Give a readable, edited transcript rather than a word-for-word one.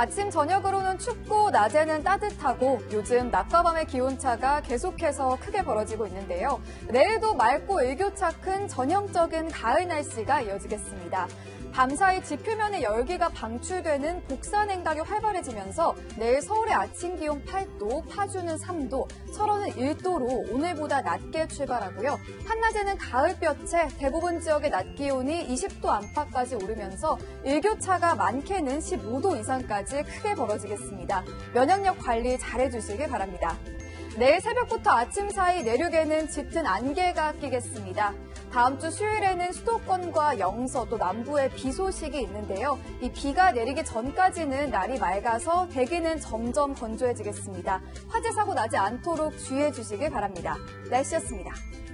아침 저녁으로는 춥고 낮에는 따뜻하고 요즘 낮과 밤의 기온차가 계속해서 크게 벌어지고 있는데요. 내일도 맑고 일교차 큰 전형적인 가을 날씨가 이어지겠습니다. 밤사이 지표면의 열기가 방출되는 복사냉각이 활발해지면서 내일 서울의 아침 기온 8도, 파주는 3도, 철원은 1도로 오늘보다 낮게 출발하고요. 한낮에는 가을볕에 대부분 지역의 낮 기온이 20도 안팎까지 오르면서 일교차가 많게는 15도 이상까지 크게 벌어지겠습니다. 면역력 관리 잘해주시길 바랍니다. 내일 새벽부터 아침 사이 내륙에는 짙은 안개가 끼겠습니다. 다음 주 수요일에는 수도권과 영서 또 남부에 비 소식이 있는데요. 이 비가 내리기 전까지는 날이 맑아서 대기는 점점 건조해지겠습니다. 화재 사고 나지 않도록 주의해 주시길 바랍니다. 날씨였습니다.